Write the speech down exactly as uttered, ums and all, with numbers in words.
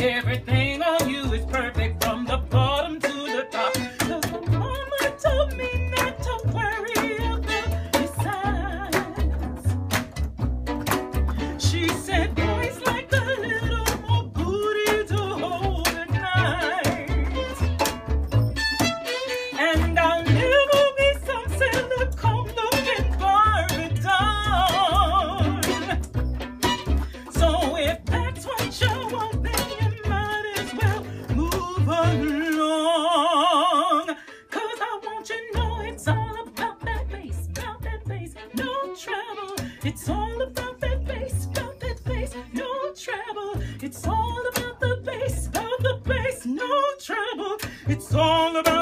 Everything on you is perfect from the bottom to the top. 'Cause mama told me not to worry about the size. She said boys like a little more booty to hold at night. And I'll never be some silicone looking Barbie doll. So if that's what you want, it's all about that bass, about that bass, no trouble. It's all about the bass, about the bass, no trouble. It's all about